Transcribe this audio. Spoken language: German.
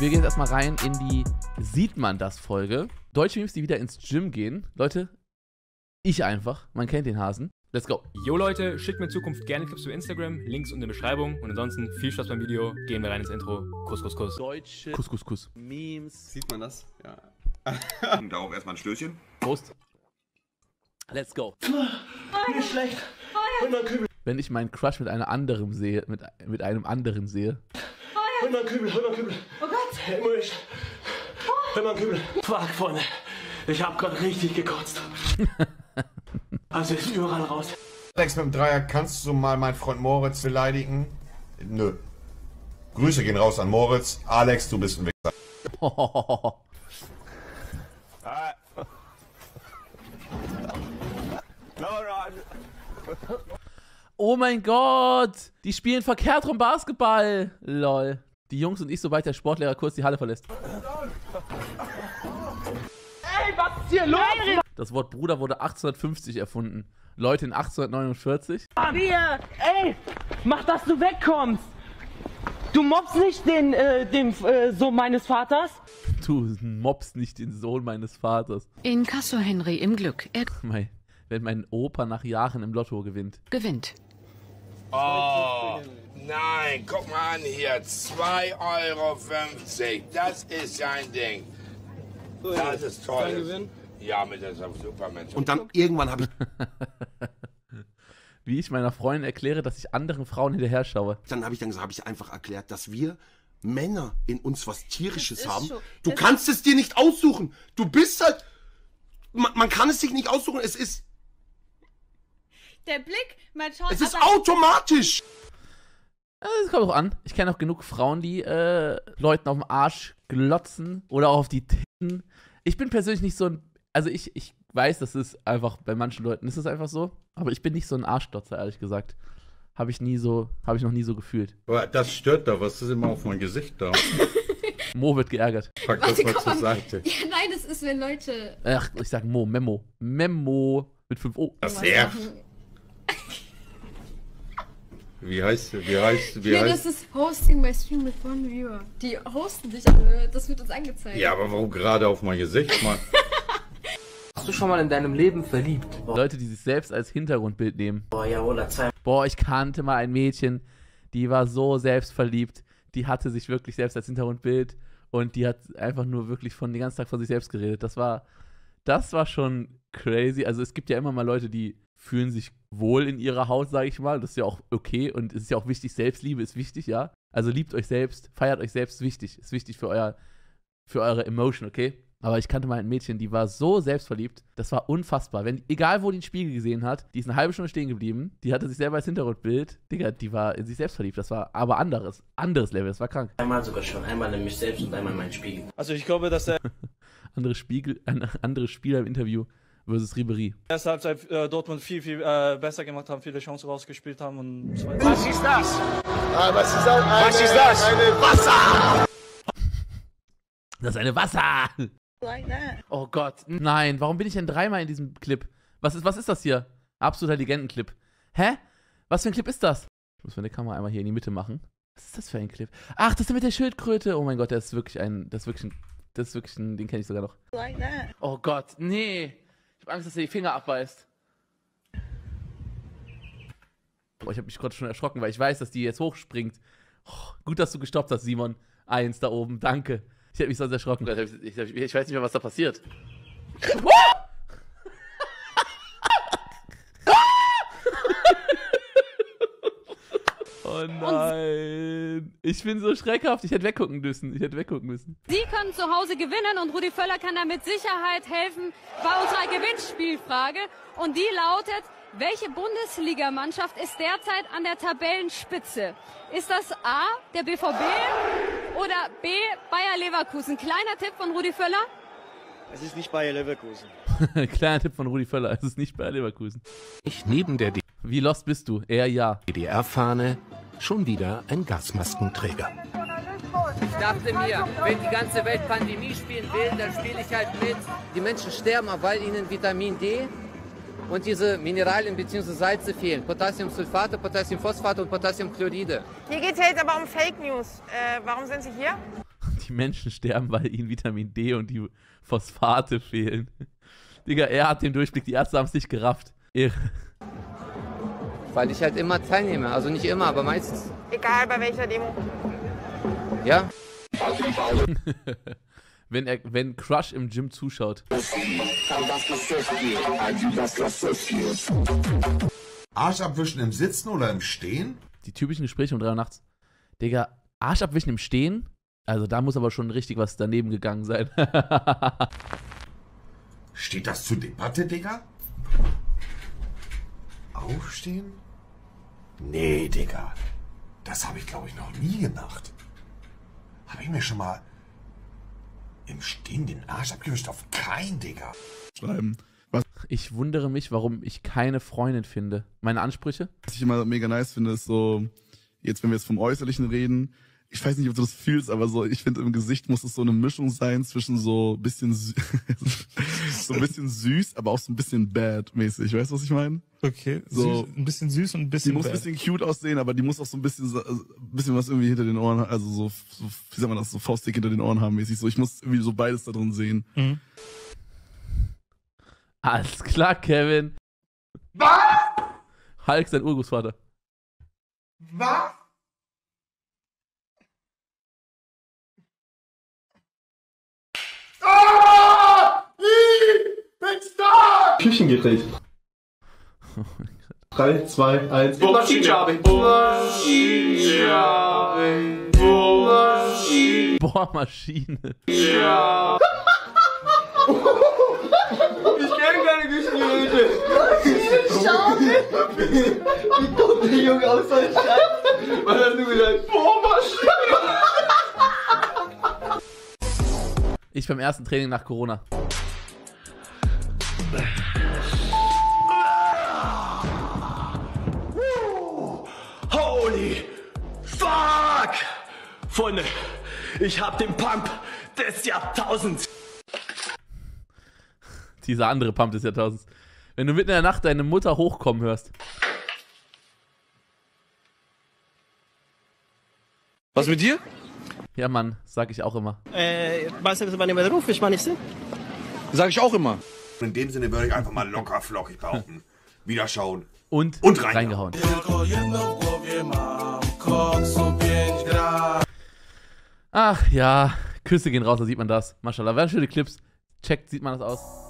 Wir gehen jetzt erstmal rein in die Sieht man das Folge. Deutsche Memes, die wieder ins Gym gehen. Leute, ich einfach. Man kennt den Hasen. Let's go. Yo Leute, schickt mir in Zukunft gerne Clips über Instagram. Links unten in der Beschreibung. Und ansonsten viel Spaß beim Video. Gehen wir rein ins Intro. Kuss, Kuss, Kuss. Deutsche Kuss, Kuss, Kuss. Memes. Sieht man das? Ja. Und darauf erstmal ein Stößchen. Prost. Let's go. Mir schlecht. Und dann Kübel. Wenn ich meinen Crush mit einem anderen sehe. 100 Kübel, 100 Kübel. Oh Gott. Ja, immer nicht. 100 Kübel. Fuck, Freunde. Ich hab gerade richtig gekotzt. Also ist überall raus. Alex, mit dem Dreier kannst du mal meinen Freund Moritz beleidigen? Nö. Grüße gehen raus an Moritz. Alex, du bist ein Wichser. Oh. Oh mein Gott, die spielen verkehrt rum Basketball. Lol. Die Jungs und ich, sobald der Sportlehrer kurz die Halle verlässt. Ey, was ist hier los? Das Wort Bruder wurde 1850 erfunden. Leute in 1849. Bier. Ey, mach, dass du wegkommst. Du mobst nicht den, Sohn meines Vaters. Du mobst nicht den Sohn meines Vaters. In Kasso Henry im Glück. Wenn mein Opa nach Jahren im Lotto gewinnt. Oh, nein, guck mal an hier, 2,50 €, das ist sein Ding. Das ist toll. Ja, mit der Superman. Und dann irgendwann habe ich... Wie ich meiner Freundin erkläre, dass ich anderen Frauen hinterher schaue. Dann habe ich einfach erklärt, dass wir Männer in uns was Tierisches haben. Du kannst es dir nicht aussuchen. Du bist halt... Man kann es sich nicht aussuchen, es ist... Der Blick, man schaut... Es ist automatisch! Das kommt auch an. Ich kenne auch genug Frauen, die Leuten auf den Arsch glotzen oder auch auf die Titten. Ich bin persönlich nicht so ein... Also ich weiß, das ist einfach... Bei manchen Leuten ist es einfach so. Aber ich bin nicht so ein Arschglotzer, ehrlich gesagt. Habe ich noch nie so gefühlt. Das stört da, was ist immer auf mein Gesicht da? Mo wird geärgert. Pack das mal zur Seite. Ja, nein, das ist, wenn Leute... Ach, ich sag Mo, Memo. Memo mit 5 O. Das nervt. Wie heißt das ist Hosting bei Stream mit One Viewer. Die hosten dich alle, das wird uns angezeigt. Ja, aber warum gerade auf mein Gesicht, Mann? Hast du schon mal in deinem Leben verliebt? Leute, die sich selbst als Hintergrundbild nehmen. Boah, ja, oder Zeit. Boah, ich kannte mal ein Mädchen, die war so selbstverliebt. Die hatte sich wirklich selbst als Hintergrundbild und die hat einfach nur wirklich den ganzen Tag von sich selbst geredet. Das war schon crazy. Also es gibt ja immer mal Leute, die fühlen sich wohl in ihrer Haut, sage ich mal. Das ist ja auch okay und es ist ja auch wichtig. Selbstliebe ist wichtig, ja. Also liebt euch selbst, feiert euch selbst, wichtig. Ist wichtig für eure Emotion, okay? Aber ich kannte mal ein Mädchen, die war so selbstverliebt, das war unfassbar. Egal wo die den Spiegel gesehen hat, die ist eine halbe Stunde stehen geblieben, die hatte sich selber als Hintergrundbild, Digga, die war in sich selbst verliebt, das war aber anderes Level, das war krank. Einmal sogar schon, einmal in mich selbst und einmal in meinen Spiegel. Also ich glaube, dass der... andere Spieler im Interview versus Ribery. Erste Halbzeit Dortmund viel besser gemacht haben, viele Chancen rausgespielt haben und... Was ist das? Was ist das? Was ist das? Eine Wasser! Das ist eine Wasser! Like that. Oh Gott, nein, warum bin ich denn dreimal in diesem Clip? Was ist das hier? Absoluter Legendenclip. Hä? Was für ein Clip ist das? Ich muss meine Kamera einmal hier in die Mitte machen. Was ist das für ein Clip? Ach, das ist mit der Schildkröte. Oh mein Gott, den kenne ich sogar noch. Like that. Oh Gott, nee. Ich habe Angst, dass er die Finger abbeißt. Boah, ich habe mich gerade schon erschrocken, weil ich weiß, dass die jetzt hochspringt. Oh, gut, dass du gestoppt hast, Simon. 1 da oben, danke. Ich hab mich sonst erschrocken. Ich weiß nicht mehr, was da passiert. Oh nein. Ich bin so schreckhaft. Ich hätte weggucken müssen. Sie können zu Hause gewinnen und Rudi Völler kann da mit Sicherheit helfen bei unserer Gewinnspielfrage. Und die lautet, welche Bundesligamannschaft ist derzeit an der Tabellenspitze? Ist das A, der BVB? Oder B, Bayer Leverkusen. Kleiner Tipp von Rudi Völler. Es ist nicht Bayer Leverkusen. Kleiner Tipp von Rudi Völler. Es ist nicht Bayer Leverkusen. Ich neben der DDR. Wie lost bist du? Er ja. DDR-Fahne. Schon wieder ein Gasmaskenträger. Ich dachte mir, wenn die ganze Welt Pandemie spielen will, dann spiele ich halt mit. Die Menschen sterben, weil ihnen Vitamin D und diese Mineralien bzw. Salze fehlen. Potassiumsulfate, Potassiumphosphate und Potassiumchloride. Hier geht es ja jetzt aber um Fake News. Warum sind Sie hier? Die die Menschen sterben, weil ihnen Vitamin D und die Phosphate fehlen. Digga, er hat den Durchblick, die Ärzte haben es nicht gerafft. Irre. Weil ich halt immer teilnehme, also nicht immer, aber meistens. Egal bei welcher Demo. Ja. Wenn Crush im Gym zuschaut. Arsch abwischen im Sitzen oder im Stehen? Die typischen Gespräche um 3 Uhr nachts. Digga, Arsch abwischen im Stehen? Also da muss aber schon richtig was daneben gegangen sein. Steht das zur Debatte, Digga? Aufstehen? Nee, Digga. Das habe ich, glaube ich, noch nie gemacht. Habe ich mir schon mal im Stehen den Arsch abgewischt? Auf keinen, Digga. Schreiben. Was? Ich wundere mich, warum ich keine Freundin finde. Meine Ansprüche? Was ich immer mega nice finde, ist so, jetzt wenn wir jetzt vom Äußerlichen reden, ich weiß nicht, ob du das fühlst, aber so, ich finde, im Gesicht muss es so eine Mischung sein zwischen so ein bisschen so ein bisschen süß, aber auch so ein bisschen bad-mäßig. Weißt du, was ich meine? Okay, so süß, ein bisschen süß und ein bisschen. Die muss ein bisschen cute aussehen, aber die muss auch so ein bisschen, was irgendwie hinter den Ohren, also so wie sagt man das, so faustdick hinter den Ohren haben mäßig. So, ich muss irgendwie so beides da drin sehen. Mhm. Alles klar, Kevin. Was? Hulk, sein Urgroßvater. Was? Küchengerät. 3, 2, 1. Bohrmaschine. Bohrmaschine. Ja. Ich kenne keine Küchengeräte. Wie kommt der Junge aus der Stadt? Was hast du gesagt? Bohrmaschine. Ich beim ersten Training nach Corona. Holy fuck! Freunde, ich hab den Pump des Jahrtausends. Dieser andere Pump des Jahrtausends. Wenn du mitten in der Nacht deine Mutter hochkommen hörst. Was mit dir? Ja, Mann, sag ich auch immer. Weißt du, wann ich mit Ruf ich meine, ich sehe? Sag ich auch immer. In dem Sinne würde ich einfach mal locker flockig behaupten. Wieder schauen. Und reingehauen. Ach ja, Küsse gehen raus, da sieht man das. Mashallah, werden schöne Clips. Checkt, sieht man das aus.